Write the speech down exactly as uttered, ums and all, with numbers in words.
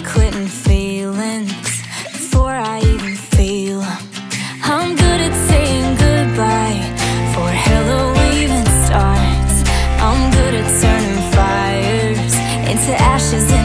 Hillary Clinton feelings before I even feel 'em. I'm good at saying goodbye before hello even starts. I'm good at turning fires into ashes.